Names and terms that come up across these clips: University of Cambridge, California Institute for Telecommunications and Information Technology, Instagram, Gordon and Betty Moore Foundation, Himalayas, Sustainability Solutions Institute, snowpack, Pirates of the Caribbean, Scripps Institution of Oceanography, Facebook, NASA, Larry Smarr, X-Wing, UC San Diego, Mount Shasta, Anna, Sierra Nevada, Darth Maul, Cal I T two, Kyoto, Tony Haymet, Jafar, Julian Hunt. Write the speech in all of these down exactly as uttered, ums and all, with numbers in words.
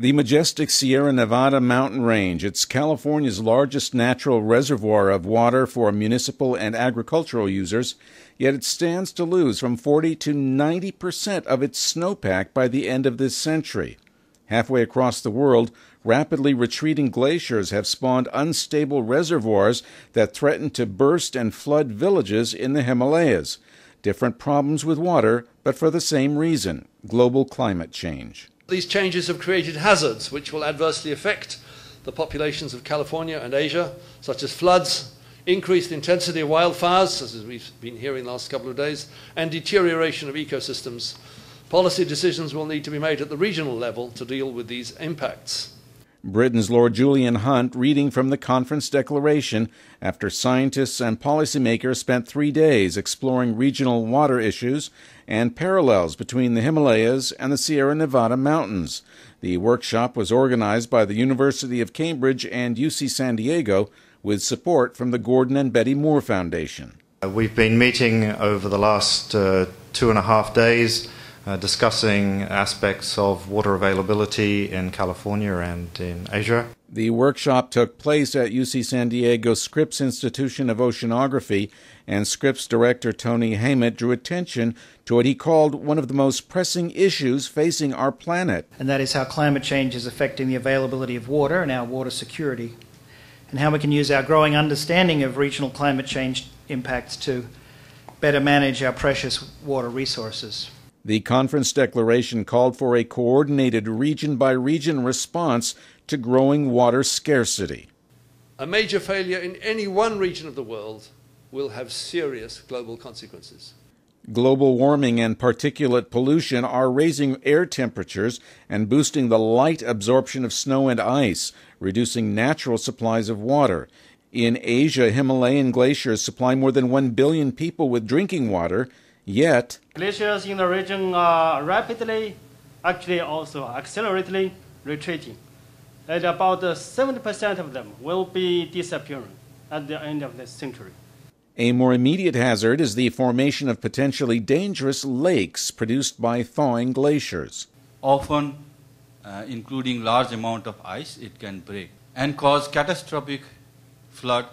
The majestic Sierra Nevada mountain range, it's California's largest natural reservoir of water for municipal and agricultural users, yet it stands to lose from forty to ninety percent of its snowpack by the end of this century. Halfway across the world, rapidly retreating glaciers have spawned unstable reservoirs that threaten to burst and flood villages in the Himalayas. Different problems with water, but for the same reason, global climate change. These changes have created hazards which will adversely affect the populations of California and Asia, such as floods, increased intensity of wildfires, as we've been hearing the last couple of days, and deterioration of ecosystems. Policy decisions will need to be made at the regional level to deal with these impacts. Britain's Lord Julian Hunt reading from the conference declaration after scientists and policymakers spent three days exploring regional water issues and parallels between the Himalayas and the Sierra Nevada mountains. The workshop was organized by the University of Cambridge and U C San Diego with support from the Gordon and Betty Moore Foundation. We've been meeting over the last uh, two and a half days Uh, discussing aspects of water availability in California and in Asia. The workshop took place at U C San Diego's Scripps Institution of Oceanography, and Scripps director Tony Haymet drew attention to what he called one of the most pressing issues facing our planet. And that is how climate change is affecting the availability of water and our water security, and how we can use our growing understanding of regional climate change impacts to better manage our precious water resources. The conference declaration called for a coordinated region-by-region response to growing water scarcity. A major failure in any one region of the world will have serious global consequences. Global warming and particulate pollution are raising air temperatures and boosting the light absorption of snow and ice, reducing natural supplies of water. In Asia, Himalayan glaciers supply more than one billion people with drinking water. Yet, glaciers in the region are rapidly, actually also acceleratedly retreating, and about seventy percent of them will be disappearing at the end of this century. A more immediate hazard is the formation of potentially dangerous lakes produced by thawing glaciers. Often, uh, including large amount of ice, it can break and cause catastrophic flood,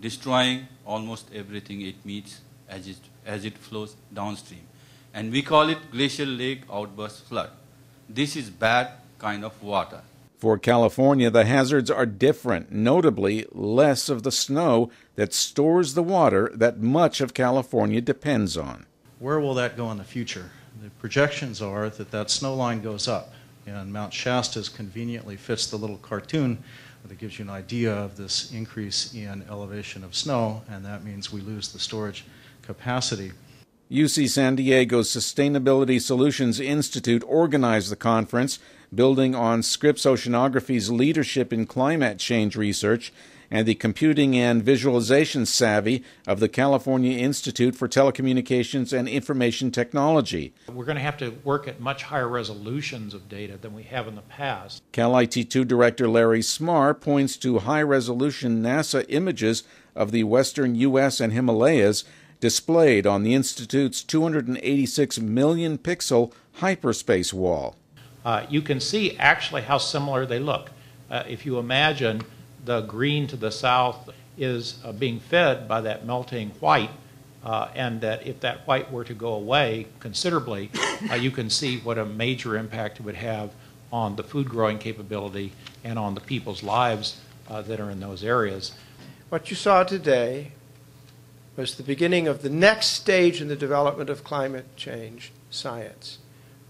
destroying almost everything it meets as it as it flows downstream. And we call it glacial lake outburst flood. This is bad kind of water. For California, the hazards are different, notably less of the snow that stores the water that much of California depends on. Where will that go in the future? The projections are that that snow line goes up, and Mount Shasta conveniently fits the little cartoon that gives you an idea of this increase in elevation of snow, and that means we lose the storage capacity. U C San Diego's Sustainability Solutions Institute organized the conference, building on Scripps Oceanography's leadership in climate change research and the computing and visualization savvy of the California Institute for Telecommunications and Information Technology. We're going to have to work at much higher resolutions of data than we have in the past. Cal I T two Director Larry Smarr points to high-resolution NASA images of the western U S and Himalayas displayed on the Institute's two hundred eighty-six million pixel hyperspace wall. Uh, you can see actually how similar they look. Uh, if you imagine the green to the south is uh, being fed by that melting white, uh, and that if that white were to go away considerably, uh, you can see what a major impact it would have on the food growing capability and on the people's lives uh, that are in those areas. What you saw today was the beginning of the next stage in the development of climate change science,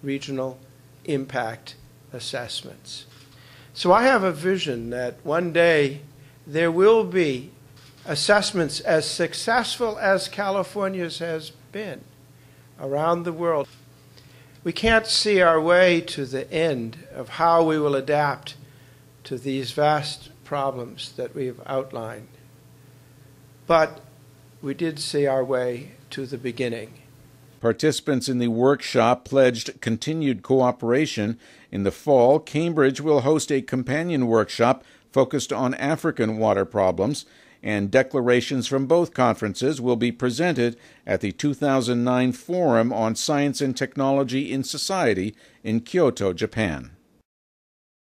regional impact assessments. So I have a vision that one day there will be assessments as successful as California's has been around the world. We can't see our way to the end of how we will adapt to these vast problems that we've outlined. But we did see our way to the beginning. Participants in the workshop pledged continued cooperation. In the fall, Cambridge will host a companion workshop focused on African water problems, and declarations from both conferences will be presented at the two thousand nine Forum on Science and Technology in Society in Kyoto, Japan.